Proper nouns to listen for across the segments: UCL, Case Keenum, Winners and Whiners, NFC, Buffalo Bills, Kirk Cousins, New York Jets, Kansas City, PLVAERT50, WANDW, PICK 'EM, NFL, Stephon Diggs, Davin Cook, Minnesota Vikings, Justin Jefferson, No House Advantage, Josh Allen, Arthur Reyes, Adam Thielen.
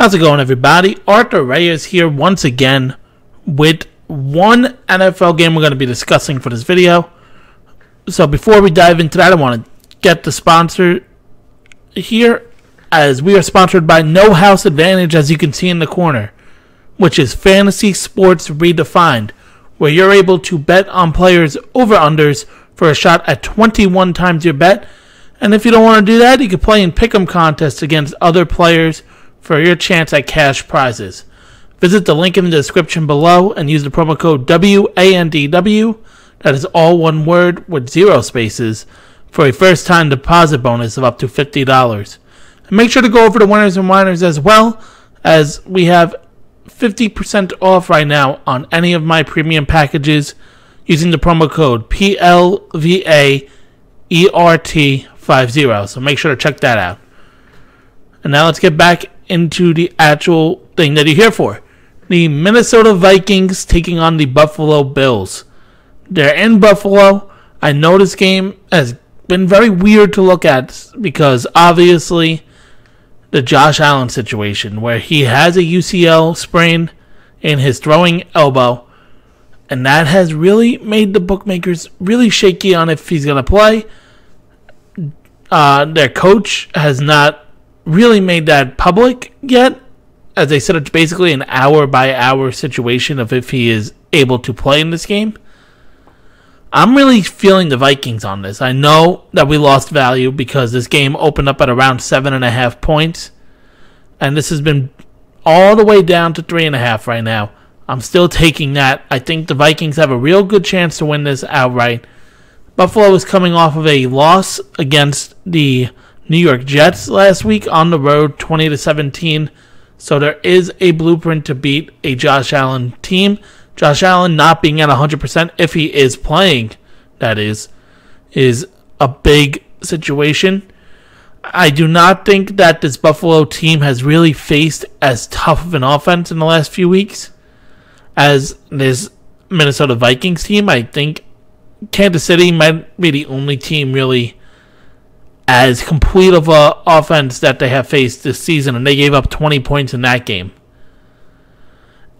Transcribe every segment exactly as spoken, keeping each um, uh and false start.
How's it going, everybody? Arthur Reyes here once again with one N F L game we're going to be discussing for this video. So before we dive into that, I want to get the sponsor here, as we are sponsored by No House Advantage, as you can see in the corner, which is fantasy sports redefined, where you're able to bet on players over-unders for a shot at twenty-one times your bet. And if you don't want to do that, you can play in pick'em contests against other players for your chance at cash prizes. Visit the link in the description below and use the promo code W A N D W, that is all one word with zero spaces, for a first time deposit bonus of up to fifty dollars. And make sure to go over to Winners and Whiners as well, as we have fifty percent off right now on any of my premium packages using the promo code P L V A E R T fifty. So make sure to check that out. And now let's get back into the actual thing that you're here for. The Minnesota Vikings taking on the Buffalo Bills. They're in Buffalo. I know this game has been very weird to look at because obviously the Josh Allen situation, where he has a U C L sprain in his throwing elbow, and that has really made the bookmakers really shaky on if he's going to play. Uh, their coach has not really made that public yet, as they said it's basically an hour by hour situation of if he is able to play in this game. I'm really feeling the Vikings on this. I know that we lost value because this game opened up at around seven and a half points, and this has been all the way down to three and a half right now. I'm still taking that. I think the Vikings have a real good chance to win this outright. Buffalo is coming off of a loss against the New York Jets last week on the road, twenty to seventeen. So there is a blueprint to beat a Josh Allen team. Josh Allen not being at one hundred percent, if he is playing, that is, is a big situation. I do not think that this Buffalo team has really faced as tough of an offense in the last few weeks as this Minnesota Vikings team. I think Kansas City might be the only team really as complete of an offense that they have faced this season, and they gave up twenty points in that game.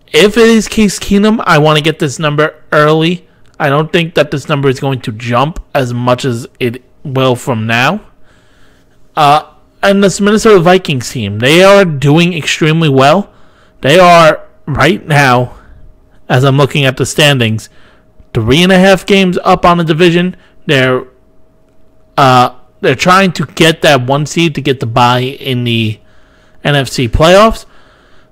If it is Case Keenum, I want to get this number early. I don't think that this number is going to jump as much as it will from now. Uh, and this Minnesota Vikings team, they are doing extremely well. They are right now, as I'm looking at the standings, three and a half games up on the division. They're... Uh, They're trying to get that one seed to get the bye in the N F C playoffs.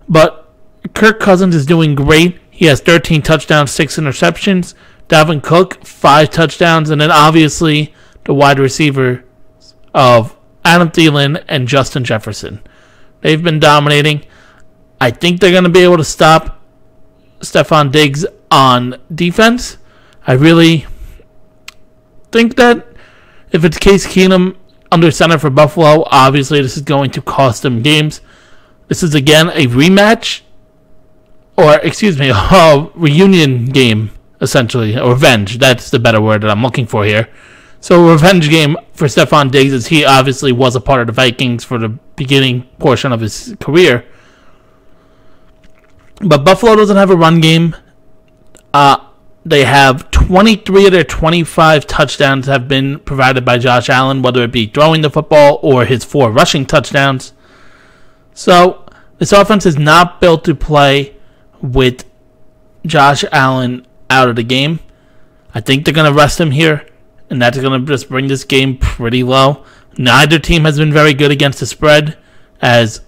But Kirk Cousins is doing great. He has thirteen touchdowns, six interceptions. Davin Cook, five touchdowns. And then obviously the wide receiver of Adam Thielen and Justin Jefferson. They've been dominating. I think they're going to be able to stop Stephon Diggs on defense. I really think that if it's Case Keenum under center for Buffalo, obviously this is going to cost them games. This is, again, a rematch, or, excuse me, a reunion game, essentially, a revenge. That's the better word that I'm looking for here. So a revenge game for Stephon Diggs, as he obviously was a part of the Vikings for the beginning portion of his career. But Buffalo doesn't have a run game. Uh... They have twenty-three of their twenty-five touchdowns have been provided by Josh Allen, whether it be throwing the football or his four rushing touchdowns. So this offense is not built to play with Josh Allen out of the game. I think they're going to rest him here, and that's going to just bring this game pretty low. Neither team has been very good against the spread, as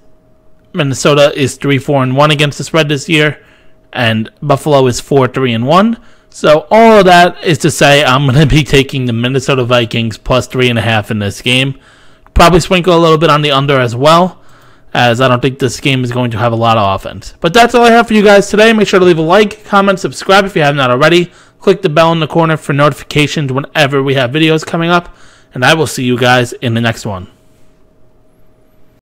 Minnesota is three four and one against the spread this year, and Buffalo is four three and one. So all of that is to say I'm going to be taking the Minnesota Vikings plus three and a half in this game. Probably sprinkle a little bit on the under as well, as I don't think this game is going to have a lot of offense. But that's all I have for you guys today. Make sure to leave a like, comment, subscribe if you have not already. Click the bell in the corner for notifications whenever we have videos coming up. And I will see you guys in the next one.